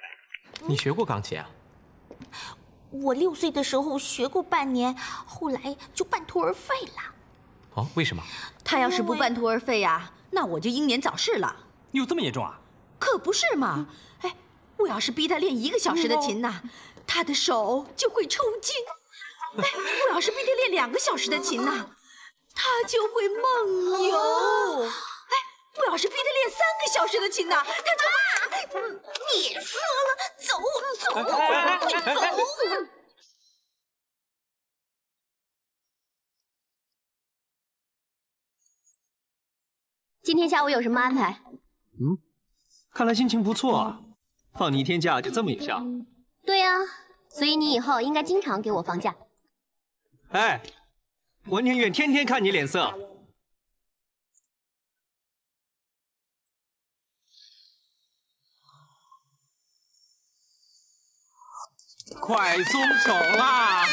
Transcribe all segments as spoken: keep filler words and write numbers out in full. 妹，你学过钢琴啊？我六岁的时候学过半年，后来就半途而废了。哦，为什么？他要是不半途而废呀、啊，那我就英年早逝了。有这么严重啊？可不是嘛！哎，我要是逼他练一个小时的琴呐，他的手就会抽筋。 哎，我要是逼他练两个小时的琴呐、啊，他就会梦游。哎，我要是逼他练三个小时的琴呐、啊，他就……妈，你说了，走走，快走！今天下午有什么安排？嗯，看来心情不错啊，放你一天假就这么有效。对呀、啊，所以你以后应该经常给我放假。 哎，文天远天天看你脸色。快松手啦！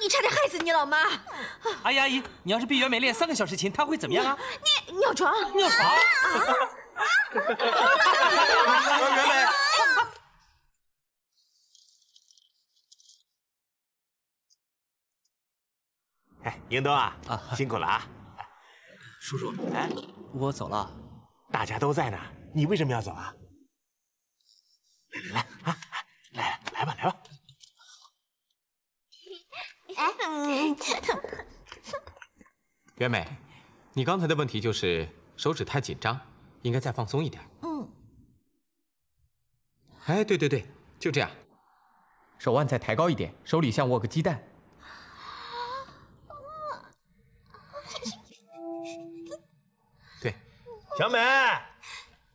你差点害死你老妈！阿姨阿姨，你要是毕原美练三个小时琴，她会怎么样啊？你尿床！尿床！原美。 哎，英东啊，啊辛苦了啊！叔叔，哎，我走了。大家都在呢，你为什么要走啊？来来来啊，来来吧来吧。哎，嗯、袁美，你刚才的问题就是手指太紧张，应该再放松一点。嗯。哎，对对对，就这样，手腕再抬高一点，手里像握个鸡蛋。 小美，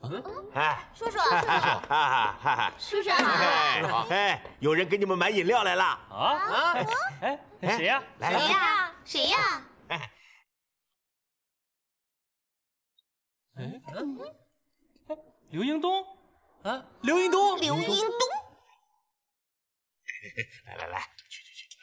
嗯，哎，叔叔，叔叔，哈哈，叔叔，哎，有人给你们买饮料来了啊！哎，谁呀？谁呀？谁呀？哎，哎，刘英东，啊，刘英东，刘英东，来来来，去去去。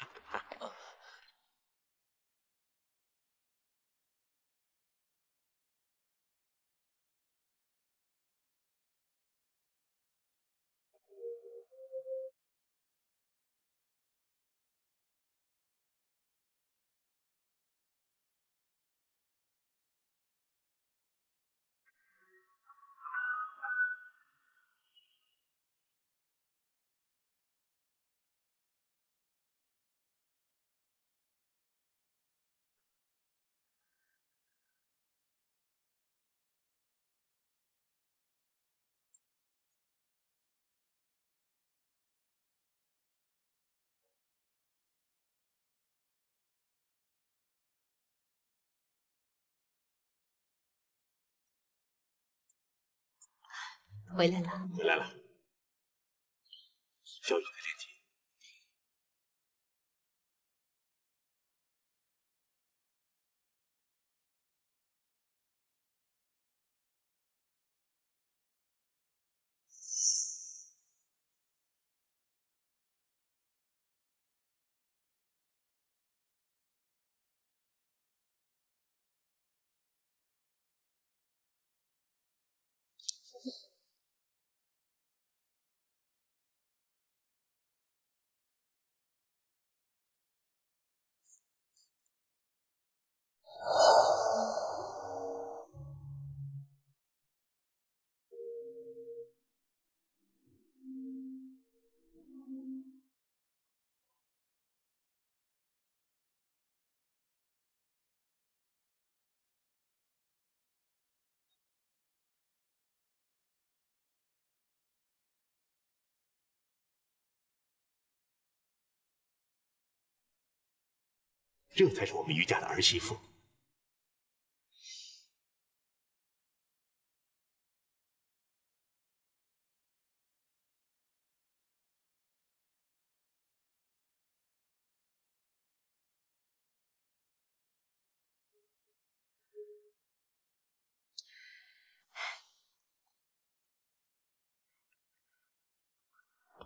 回来了，回来了。小雨在练琴。这才是我们于家的儿媳妇。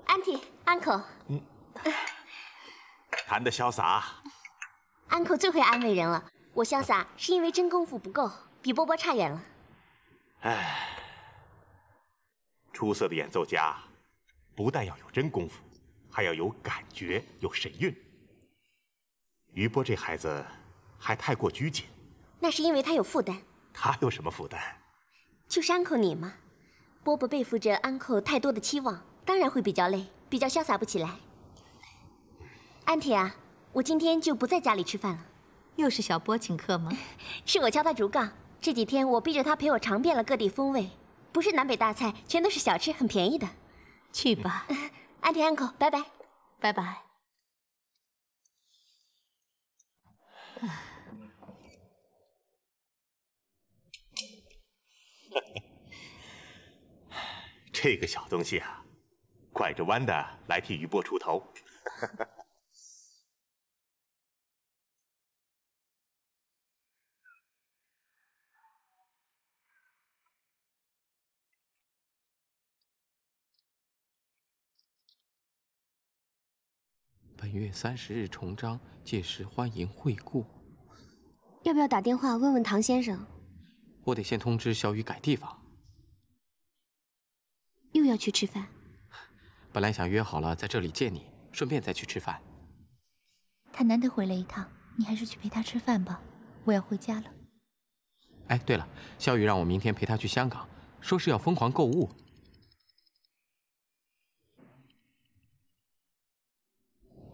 Auntie, Uncle， 嗯，弹得潇洒。Uncle 最会安慰人了。我潇洒是因为真功夫不够，比波波差远了。唉，出色的演奏家，不但要有真功夫，还要有感觉，有神韵。余波这孩子还太过拘谨。那是因为他有负担。他有什么负担？就是 uncle 你嘛，波波背负着 uncle 太多的期望，当然会比较累，比较潇洒不起来。安铁啊，我今天就不在家里吃饭了。又是小波请客吗？是我敲他竹杠。 这几天我逼着他陪我尝遍了各地风味，不是南北大菜，全都是小吃，很便宜的。去吧，安迪安可，拜拜，拜拜。这个小东西啊，拐着弯的来替余波出头。本月三十日重章，届时欢迎惠顾。要不要打电话问问唐先生？我得先通知小雨改地方。又要去吃饭？本来想约好了在这里见你，顺便再去吃饭。他难得回来一趟，你还是去陪他吃饭吧。我要回家了。哎，对了，小雨让我明天陪他去香港，说是要疯狂购物。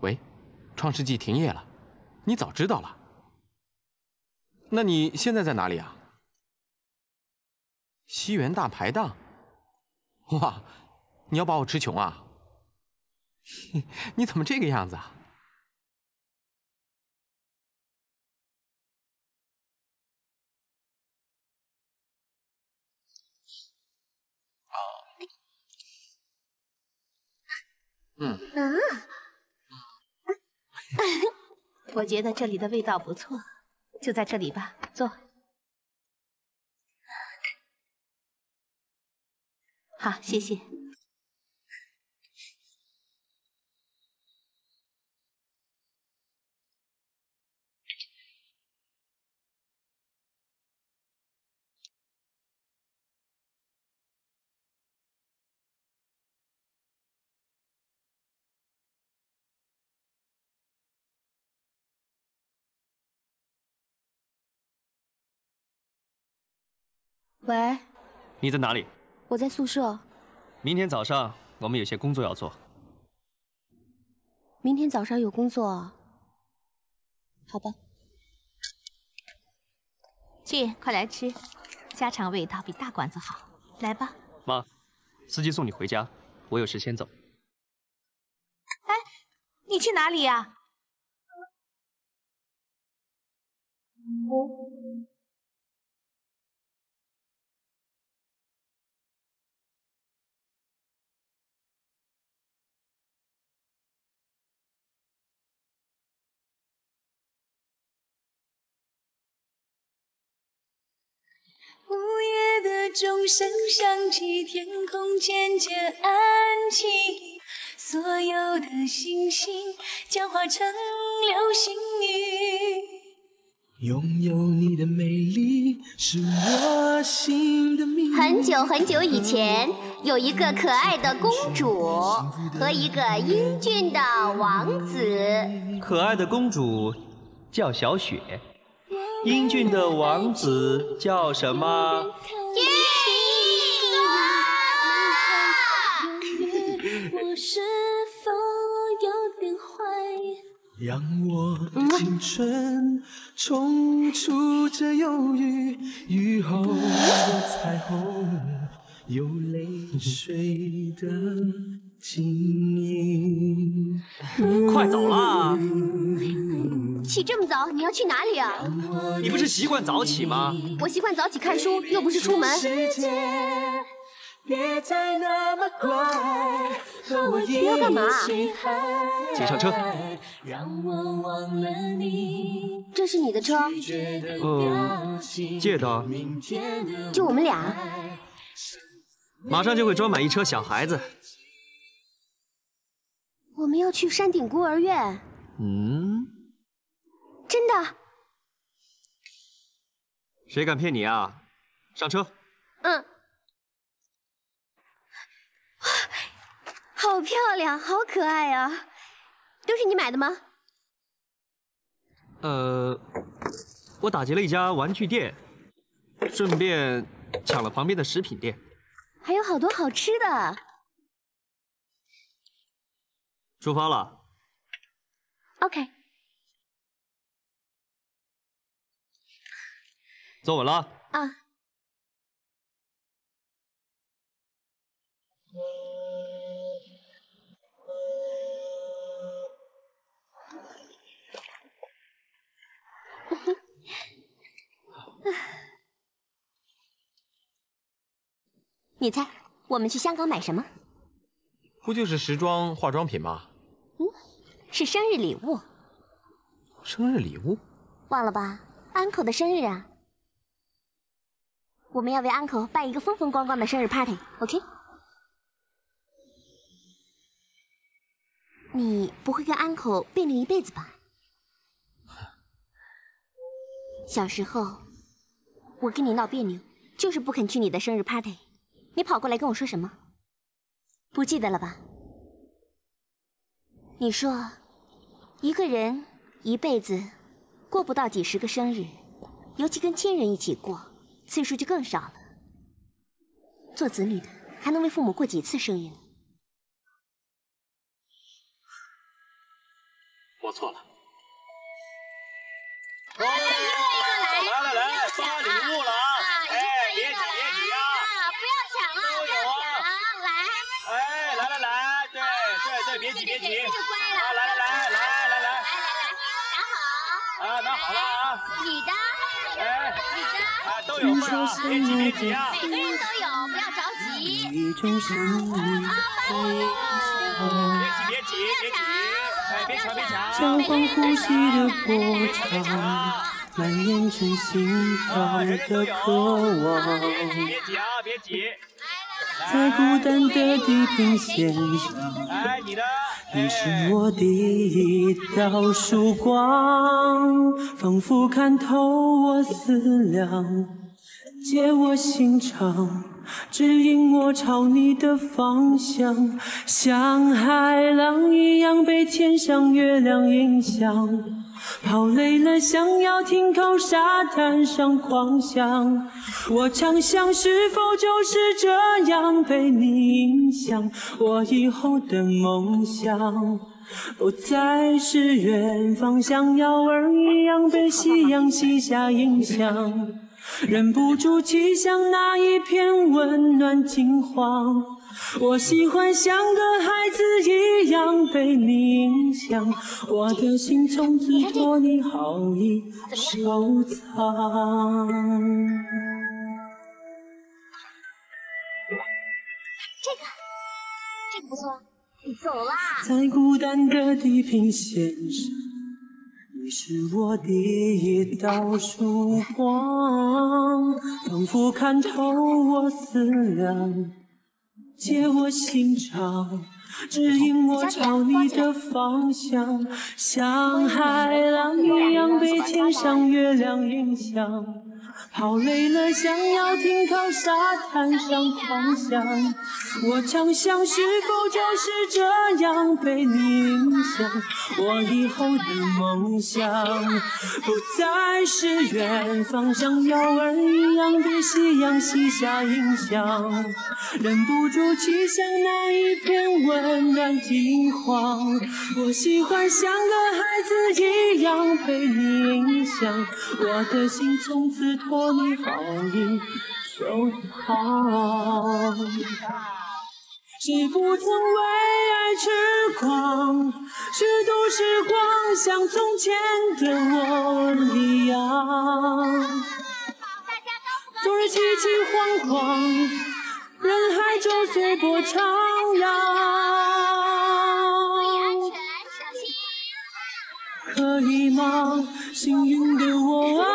喂，创世纪停业了，你早知道了。那你现在在哪里啊？西园大排档。哇，你要把我吃穷啊？你怎么这个样子啊？嗯。啊。 我觉得这里的味道不错，就在这里吧。坐。好，谢谢。喂，你在哪里？我在宿舍。明天早上我们有些工作要做。明天早上有工作？好吧。去，快来吃，家常味道比大馆子好。来吧。妈，司机送你回家，我有事先走。哎，你去哪里呀？嗯 午夜的钟声响起，天空渐渐安静，所有的星星将化成流星雨。拥有你的美丽是我心的秘密。很久很久以前，有一个可爱的公主和一个英俊的王子。可爱的公主叫小雪。 英俊的王子叫什么？耶！我是否有点坏？让我的青春冲出这忧郁，雨后的彩虹有泪水的晶莹。快走啦！ 起这么早，你要去哪里啊？你不是习惯早起吗？我习惯早起看书，又不是出门。你要干嘛？请上车。这是你的车？嗯，借的。就我们俩？马上就会装满一车小孩子。我们要去山顶孤儿院。嗯。 真的？谁敢骗你啊？上车。嗯。好漂亮，好可爱啊！都是你买的吗？呃，我打劫了一家玩具店，顺便抢了旁边的食品店，还有好多好吃的。出发了。OK。 坐稳了啊！你猜我们去香港买什么？不就是时装、化妆品吗？嗯，是生日礼物。生日礼物？忘了吧，uncle的生日啊。 我们要为 uncle 办一个风风光光的生日 party，OK？ 你不会跟 uncle 别扭一辈子吧？小时候，我跟你闹别扭，就是不肯去你的生日 party， 你跑过来跟我说什么？不记得了吧？你说，一个人一辈子过不到几十个生日，尤其跟亲人一起过。 次数就更少了。做子女的还能为父母过几次生日呢？我错了。来来来来来，发礼物了啊！哎，别挤别挤啊！不要抢啊！不要抢！来！哎，来来来，对对对，别挤别挤！这就乖了。来来来来来来来来来，拿好。啊，拿好了啊！你的。 春宵三月几，每个人都有，不要着急。雨中相遇挥手，别急别急别急，别抢，交换呼吸的波长，蔓延成心跳的渴望。别急啊，别急。在孤单的地平线上，你是我第一道曙光，仿佛看透我思量。 解我心肠，指引我朝你的方向，像海浪一样被天上月亮影响，跑累了想要停靠沙滩上狂想。我常想，是否就是这样被你影响，我以后的梦想不再是远方，像鸟儿一样被夕阳西下影响。 忍不住去想那一片温暖金黄，我喜欢像个孩子一样被你影响，我的心从此托你好意收藏。这个，这个不错，你走啦。在孤单的地平线上。 你是我第一道曙光，仿佛看透我思量，解我心肠，指引我朝你的方向，像海浪一样被天上月亮影响，跑累了想要停靠沙滩上狂想。我常想，是否就是这样被你影响？ 我以后的梦想不再是远方，像鸟儿一样被夕阳西下影响，忍不住去想那一片温暖金黄。我喜欢像个孩子一样被你影响，我的心从此托你好意收藏。 谁不曾为爱痴狂，虚度时光，像从前的我一样。昨日凄凄惶惶，人海中随波徜徉。可以吗？幸运的我啊，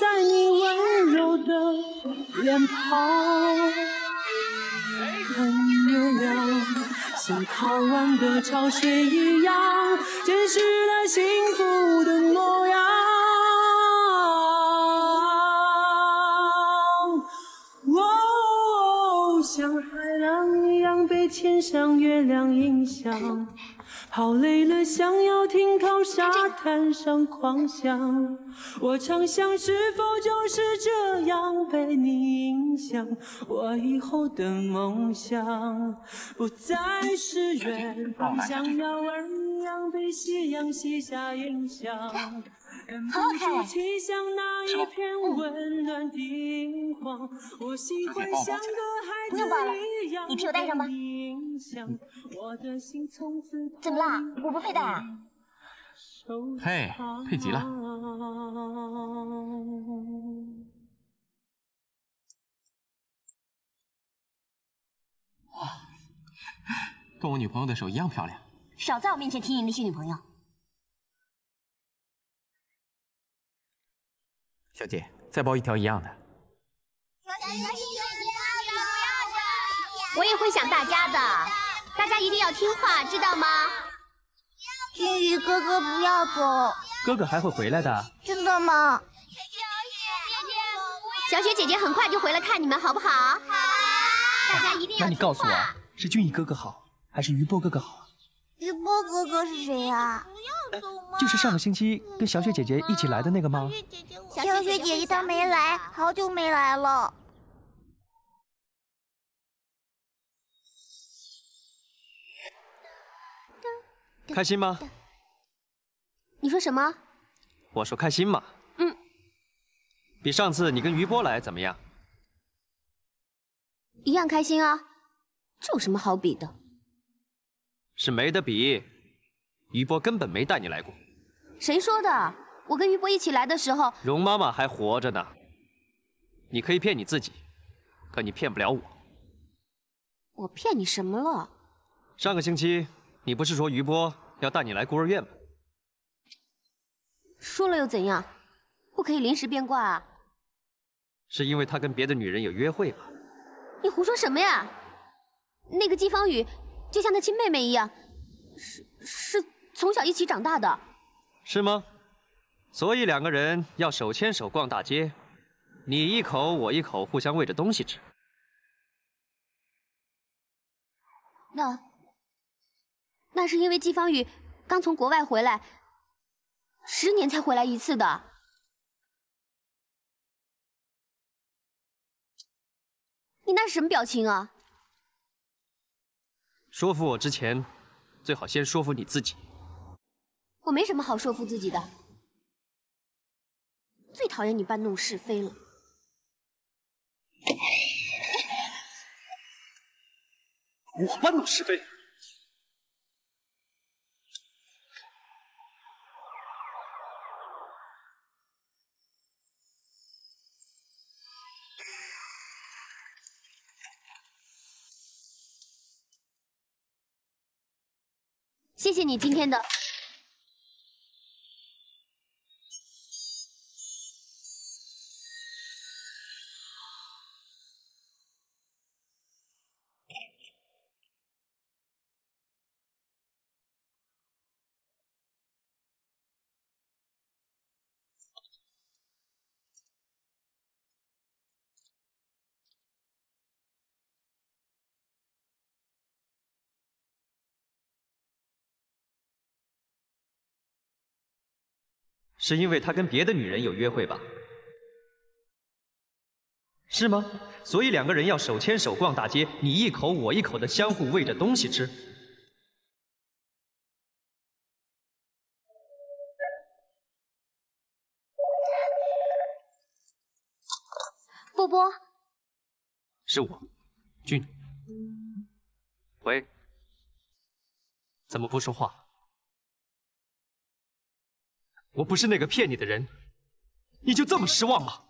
在你温柔的脸庞。 像靠岸的潮水一样，溅湿了幸福的模样。哦，像海浪一样被天上月亮影响，跑累了想要停靠沙滩上狂想。我常想是否就是这样被你影响，我以后的梦想不再是远方，像鸟儿一样被夕阳西下影响。 忍不住去想那一片温暖的银黄，我喜欢像个孩子一样。你替我戴上吧。怎么啦？我不佩戴啊。嘿，配极了。哇，跟我女朋友的手一样漂亮。少在我面前提你那些女朋友。 小姐，再包一条一样的。我也会想大家的，大家一定要听话，知道吗？金鱼哥哥不要走，哥哥还会回来的。真的吗？小雪姐姐很快就回来看你们，好不好？好。大家一定要听话。那你告诉我，是俊逸哥哥好，还是余波哥哥好啊？余波哥哥是谁呀？ 就是上个星期跟小雪姐姐一起来的那个吗？小雪姐姐她没来，好久没来了。开心吗？你说什么？我说开心嘛。嗯。比上次你跟余波来怎么样？一样开心啊，这有什么好比的？是没得比。 余波根本没带你来过，谁说的？我跟余波一起来的时候，蓉妈妈还活着呢。你可以骗你自己，可你骗不了我。我骗你什么了？上个星期你不是说余波要带你来孤儿院吗？说了又怎样？不可以临时变卦啊。是因为他跟别的女人有约会吗？你胡说什么呀？那个季芳雨就像他亲妹妹一样，是是。 从小一起长大的，是吗？所以两个人要手牵手逛大街，你一口我一口，互相喂着东西吃。那，那是因为季芳雨刚从国外回来，十年才回来一次的。你那是什么表情啊？说服我之前，最好先说服你自己。 我没什么好说服自己的，最讨厌你搬弄是非了。我搬弄是非？谢谢你今天的。 是因为他跟别的女人有约会吧？是吗？所以两个人要手牵手逛大街，你一口我一口的相互喂着东西吃。波波，是我，俊。喂，怎么不说话？ 我不是那个骗你的人，你就这么失望吗？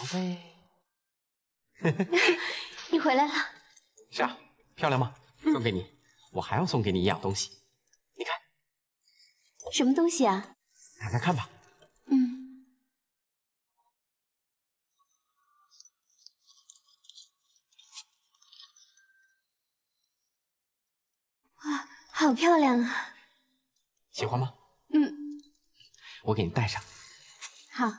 宝贝，你回来了。是啊，漂亮吗？送给你，嗯、我还要送给你一样东西，你看。什么东西啊？打开看吧。嗯。哇，好漂亮啊！喜欢吗？嗯。我给你戴上。好。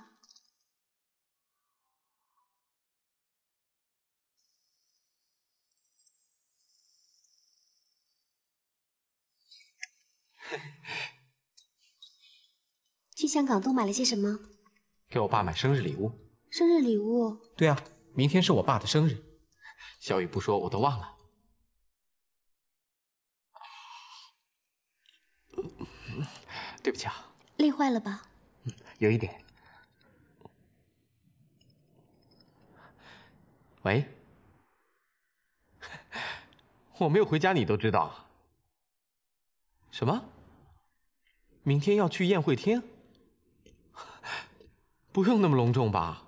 去香港都买了些什么？给我爸买生日礼物。生日礼物？对啊，明天是我爸的生日。小雨不说我都忘了。对不起啊。累坏了吧？嗯，有一点。喂，我没有回家，你都知道啊？什么？ 明天要去宴会厅，不用那么隆重吧？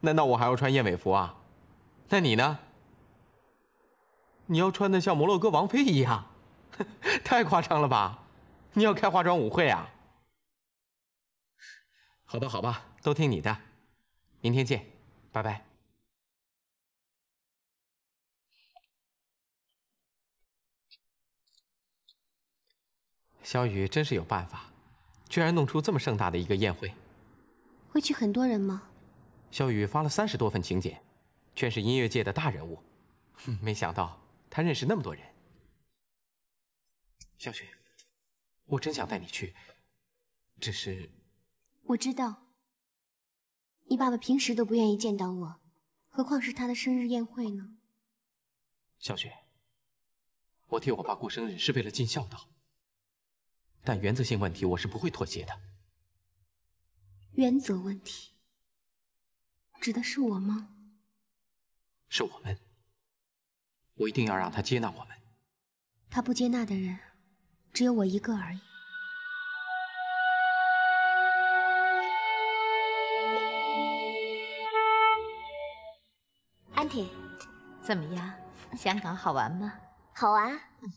难道我还要穿燕尾服啊？那你呢？你要穿的像摩洛哥王妃一样，太夸张了吧？你要开化妆舞会啊？好吧，好吧，都听你的，明天见，拜拜。 小雨真是有办法，居然弄出这么盛大的一个宴会。会去很多人吗？小雨发了三十多份请柬，全是音乐界的大人物。没想到他认识那么多人。小雪，我真想带你去，只是……我知道，你爸爸平时都不愿意见到我，何况是他的生日宴会呢？小雪，我替我爸过生日是为了尽孝道。 但原则性问题，我是不会妥协的。原则问题，指的是我吗？是我们。我一定要让他接纳我们。他不接纳的人，只有我一个而已。安婷，怎么样？香港好玩吗？好玩。嗯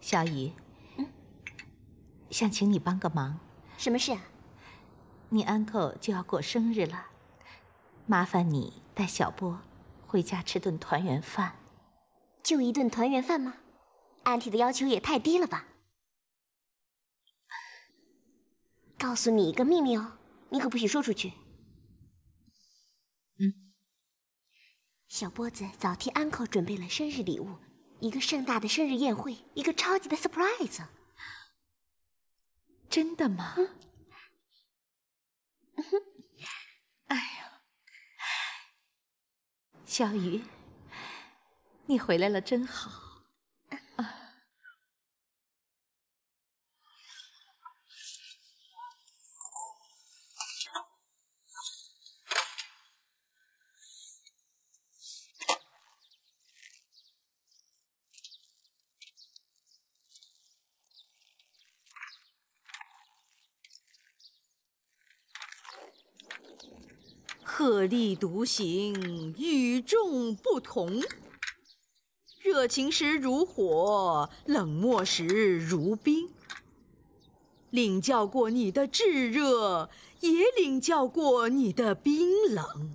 小雨，嗯，想请你帮个忙。什么事啊？你 uncle 就要过生日了，麻烦你带小波回家吃顿团圆饭。就一顿团圆饭吗？安提的要求也太低了吧！告诉你一个秘密哦，你可不许说出去。嗯。小波子早替 uncle 准备了生日礼物。 一个盛大的生日宴会，一个超级的 surprise。真的吗？嗯、哎呀，小雨，你回来了真好。啊、特立独行，与众不同。热情时如火，冷漠时如冰。领教过你的炙热，也领教过你的冰冷；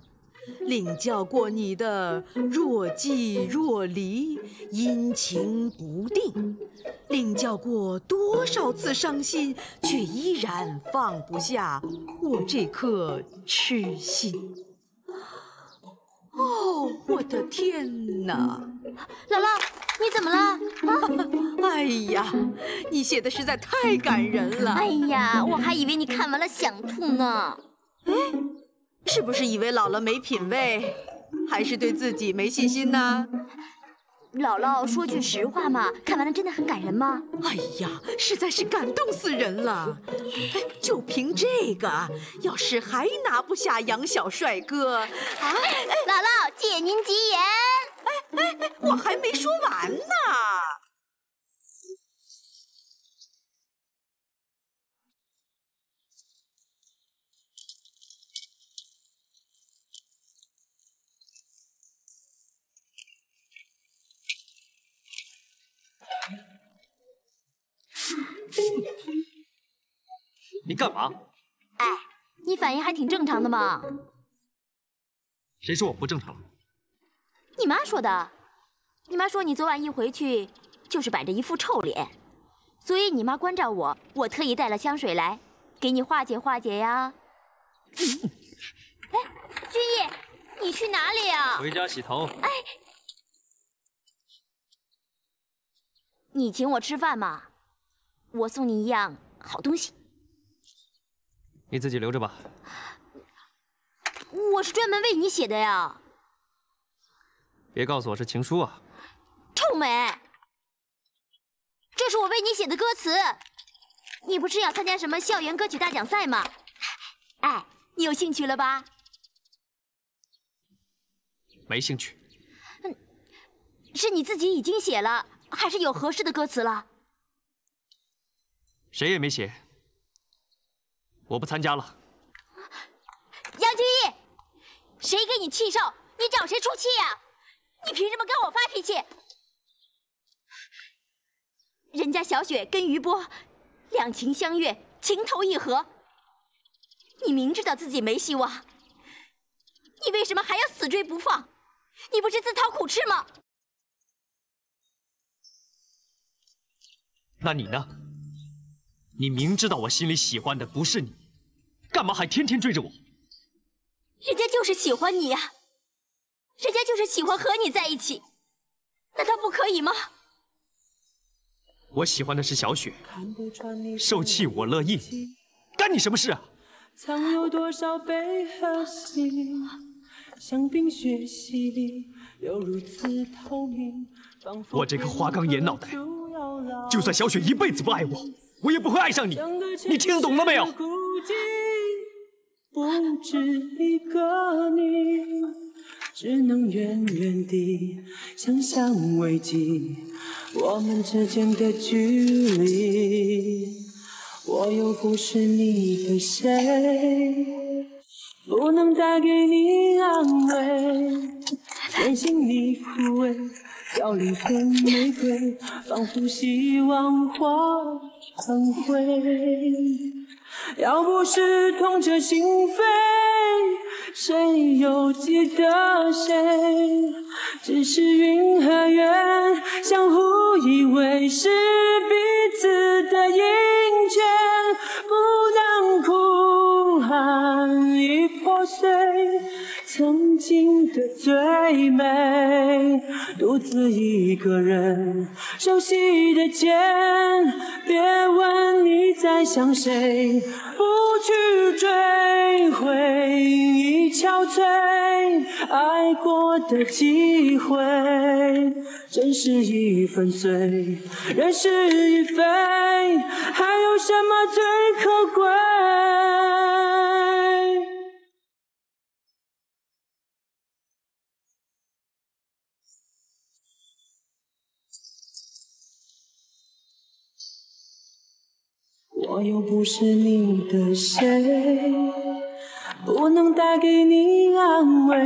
领教过你的若即若离、阴晴不定；领教过多少次伤心，却依然放不下我这颗痴心。 哦，我的天哪！姥姥，你怎么了？啊、哎呀，你写的实在太感人了。哎呀，我还以为你看完了想吐呢。哎，是不是以为姥姥没品位，还是对自己没信心呢？姥姥，说句实话嘛，看完了真的很感人吗？哎呀，实在是感动死人了！哎，就凭这个，要是还拿不下杨小帅哥，啊！哎、姥姥，借您吉言。哎，哎哎，我还没说完呢。你干嘛？哎，你反应还挺正常的嘛。谁说我不正常了？你妈说的。你妈说你昨晚一回去就是摆着一副臭脸，所以你妈关照我，我特意带了香水来给你化解化解呀。嗯、哎，君毅，你去哪里啊？回家洗头。哎，你请我吃饭嘛，我送你一样好东西。 你自己留着吧，我是专门为你写的呀。别告诉我是情书啊！臭美，这是我为你写的歌词。你不是要参加什么校园歌曲大奖赛吗？哎，你有兴趣了吧？没兴趣。嗯，是你自己已经写了，还是有合适的歌词了？谁也没写。 我不参加了。杨君逸，谁给你气受？你找谁出气呀？你凭什么跟我发脾气？人家小雪跟余波两情相悦，情投意合。你明知道自己没希望，你为什么还要死追不放？你不是自讨苦吃吗？那你呢？ 你明知道我心里喜欢的不是你，干嘛还天天追着我？人家就是喜欢你呀、啊，人家就是喜欢和你在一起，难道不可以吗？我喜欢的是小雪，受气我乐意，干你什么事啊？藏有多少悲和喜，像冰雪洗礼，又如此透明。我这颗花岗岩脑袋，就算小雪一辈子不爱我。 我也不会爱上你，你听懂了没有？不止一个你，只能远远地想象慰藉我们之间的距离。我又不是你的谁，不能带给你安慰，担心你枯萎，凋零的玫瑰，仿佛希望花。 很会，要不是痛彻心扉，谁又记得谁？只是云和月相互依偎，是彼此的印证，不能哭喊已破碎，曾经的最美，独自一个人，熟悉的肩。 别问你在想谁，不去追回已憔悴，爱过的机会，真是已粉碎，人是已非，还有什么最可贵？我又不是你的谁，不能带给你安慰，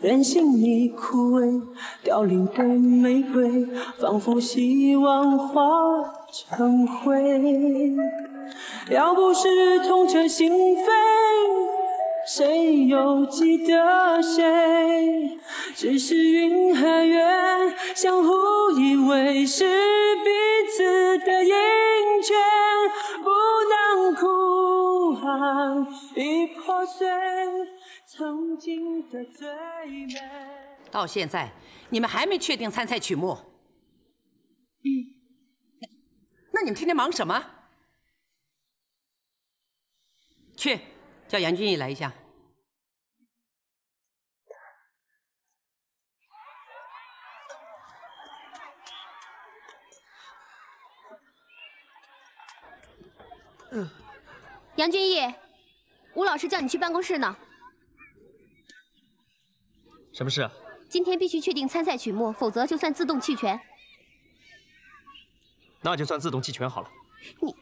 任性你枯萎，凋零的玫瑰，仿佛希望化成灰。要不是痛彻心扉，谁又记得谁？只是云和月相互依偎，是彼此的影却不能哭喊已破碎，曾经的最美。到现在你们还没确定参赛曲目？嗯。那你们天天忙什么？去，叫杨君逸来一下。嗯、杨君逸，吴老师叫你去办公室呢。什么事啊？今天必须确定参赛曲目，否则就算自动弃权。那就算自动弃权好了。你。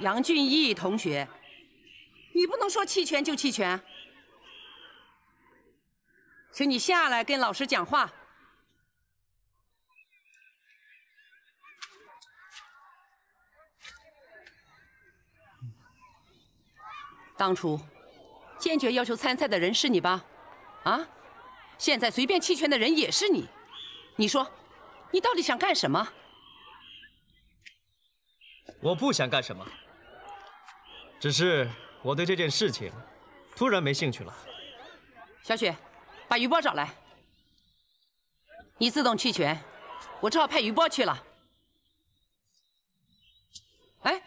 杨俊逸同学，你不能说弃权就弃权，请你下来跟老师讲话。当初坚决要求参赛的人是你吧？啊，现在随便弃权的人也是你，你说，你到底想干什么？我不想干什么。 只是我对这件事情突然没兴趣了。小雪，把余波找来。你自动弃权，我只好派余波去了。哎，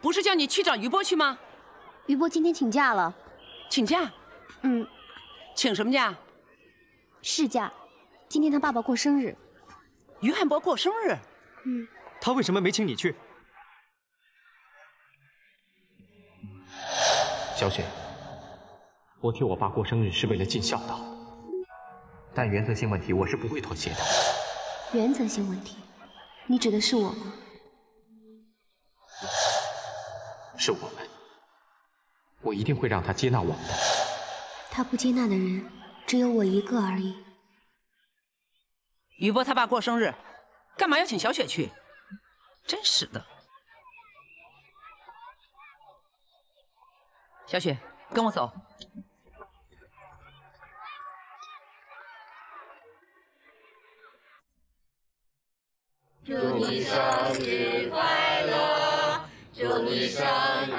不是叫你去找余波去吗？余波今天请假了。请假？嗯。请什么假？事假。今天他爸爸过生日。于汉博过生日？嗯。他为什么没请你去？ 小雪，我替我爸过生日是为了尽孝道，但原则性问题我是不会妥协的。原则性问题，你指的是我吗？是我们，我一定会让他接纳我们的。他不接纳的人只有我一个而已。于波他爸过生日，干嘛要请小雪去？真是的。 小雪，跟我走。祝你生日快乐！祝你生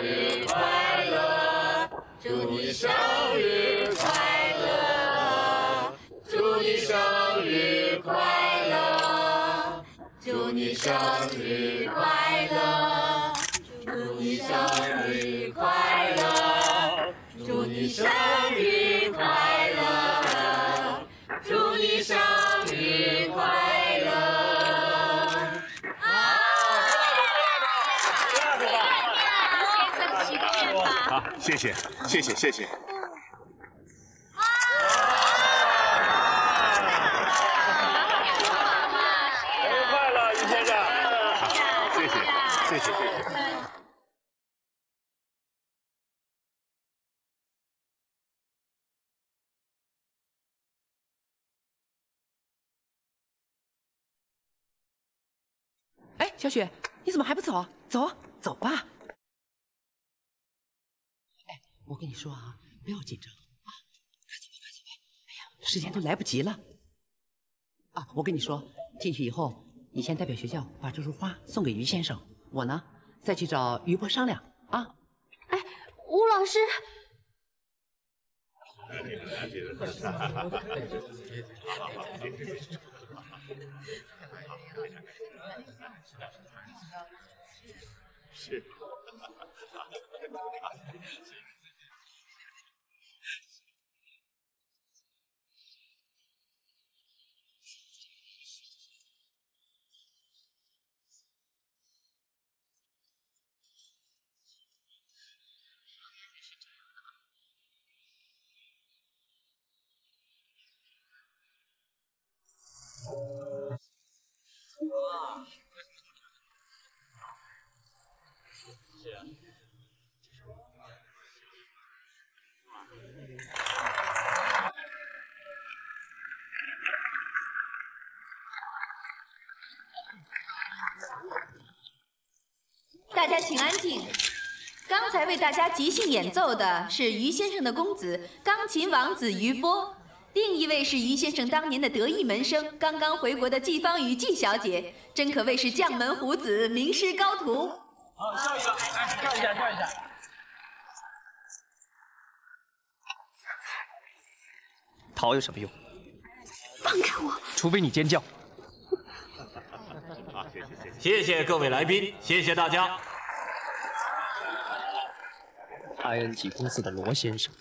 日快乐！祝你生日快乐！祝你生日快乐！祝你生日快乐！祝你生日快乐！ 祝你生日快乐！祝你生日快乐！啊！好，谢谢，谢谢，谢谢。啊！生日快乐，于先生！谢谢，谢谢，谢谢。 哎，小雪，你怎么还不走啊？走啊，走吧。哎，我跟你说啊，不要紧张啊，快走吧，快走吧。哎呀，时间都来不及了。啊，我跟你说，进去以后，你先代表学校把这束花送给于先生，我呢再去找于博商量啊。哎，吴老师。 是。哇！是啊。大家请安静。刚才为大家即兴演奏的是于先生的公子钢琴王子于波。 另一位是于先生当年的得意门生，刚刚回国的季芳雨季小姐，真可谓是将门虎子，名师高徒。好，跳一个，哎，跳一下，跳一下。逃有什么用？放开我！除非你尖叫。好，谢谢，谢谢各位来宾，谢谢大家。爱恩济公司的罗先生。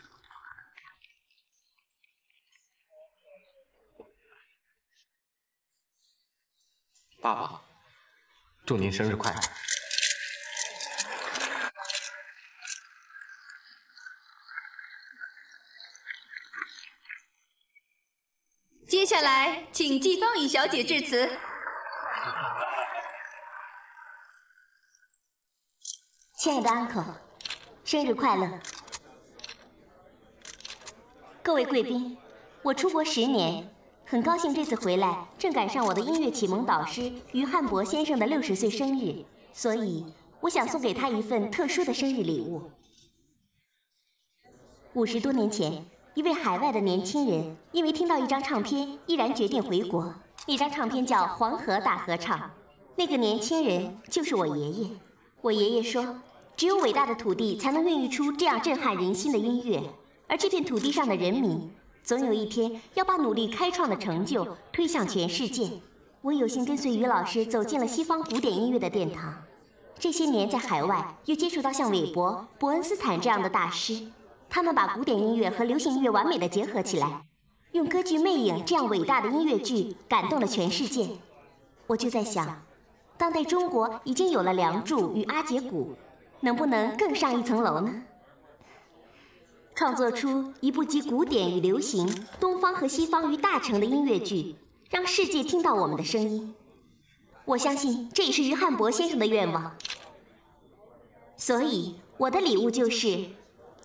爸爸，祝您生日快乐！接下来，请季芳雨小姐致辞。亲爱的uncle，生日快乐！各位贵宾，我出国十年，很高兴这次回来正赶上我的音乐启蒙导师于汉博先生的六十岁生日，所以我想送给他一份特殊的生日礼物。五十多年前，一位海外的年轻人因为听到一张唱片，毅然决定回国。那张唱片叫《黄河大合唱》，那个年轻人就是我爷爷。我爷爷说，只有伟大的土地才能孕育出这样震撼人心的音乐。 而这片土地上的人民，总有一天要把努力开创的成就推向全世界。我有幸跟随于老师走进了西方古典音乐的殿堂，这些年在海外又接触到像韦伯、伯恩斯坦这样的大师，他们把古典音乐和流行音乐完美的结合起来，用歌剧《魅影》这样伟大的音乐剧感动了全世界。我就在想，当代中国已经有了《梁祝》与《阿姐鼓》，能不能更上一层楼呢？ 创作出一部集古典与流行、东方和西方于大成的音乐剧，让世界听到我们的声音。我相信这也是于汉博先生的愿望。所以我的礼物就是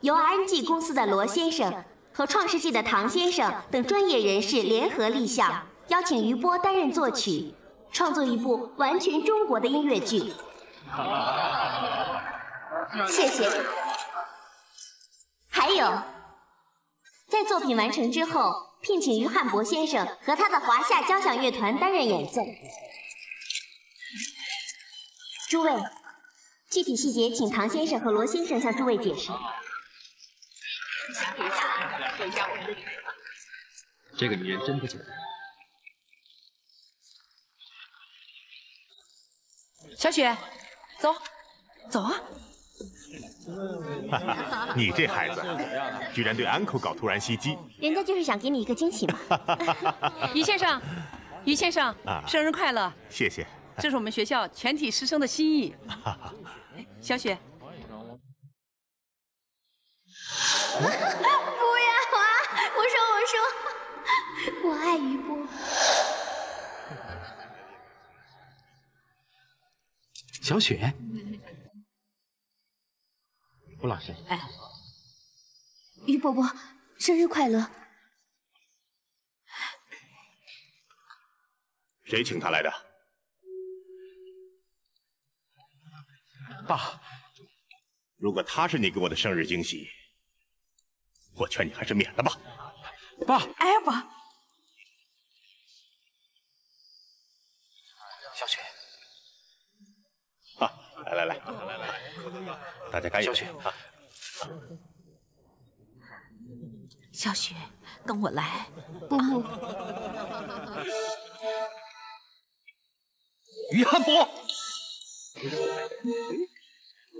由 R N G 公司的罗先生和创世纪的唐先生等专业人士联合立项，邀请于波担任作曲，创作一部完全中国的音乐剧。谢谢。 还有，在作品完成之后，聘请于汉博先生和他的华夏交响乐团担任演奏。诸位，具体细节请唐先生和罗先生向诸位解释。这个女人真不简单。小雪，走，走啊！ 你这孩子，居然对 uncle 搞突然袭击，人家就是想给你一个惊喜嘛。于先生，于先生，啊、生日快乐！谢谢，这是我们学校全体师生的心意。小雪，不要啊！我说我说，我爱于波。小雪。 吴老师，哎，于伯伯，生日快乐！谁请他来的？爸，如果他是你给我的生日惊喜，我劝你还是免了吧。爸，哎，爸，小雪，啊，来来来，来来来。 大家赶紧。小雪，啊、小雪，跟我来。不不。于汉博，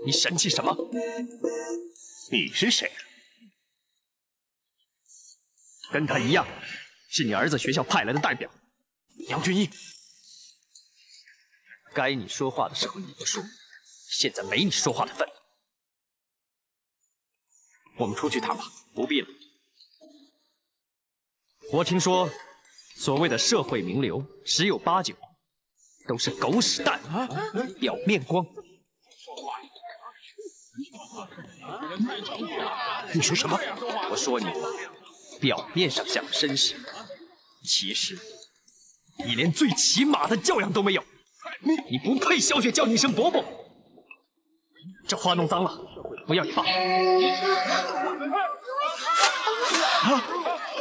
你神气什么？你是谁？跟他一样，是你儿子学校派来的代表，杨俊逸。该你说话的时候你不说，现在没你说话的份。 我们出去谈吧，不必了。我听说，所谓的社会名流，十有八九都是狗屎蛋，啊、表面光。你说什么？我说你表面上像绅士，其实你连最起码的教养都没有。你你不配小雪叫你一声伯伯。这花弄脏了。 不要你爸！啊！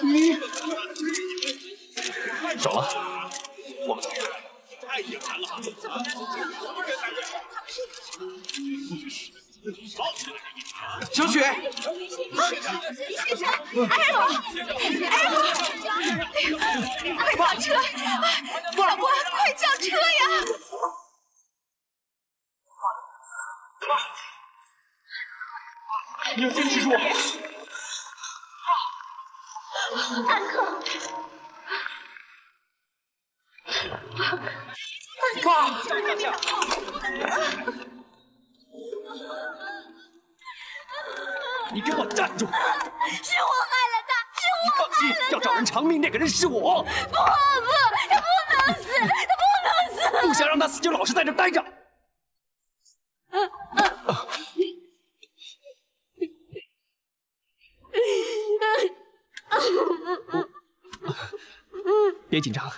你走了，我们走。太野蛮了！小雪，先生，哎呦，哎呦，快叫车！老婆，快叫车呀！ 你要坚持住！安克，爸，你给我站住！是我害了他，是我！击，要找人偿命，那个人是我。不不，他不能死，他不能死。不想让他死，就老是在这待着。啊啊！别紧张，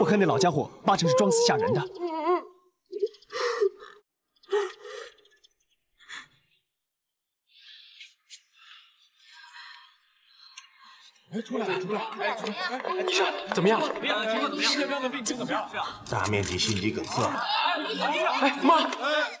我看那老家伙八成是装死吓人的。 哎，出来了，出来了！哎，出来！哎，你说怎么样？怎么样？情况怎么样？这病情怎么样？大面积心肌梗塞。哎妈！哎。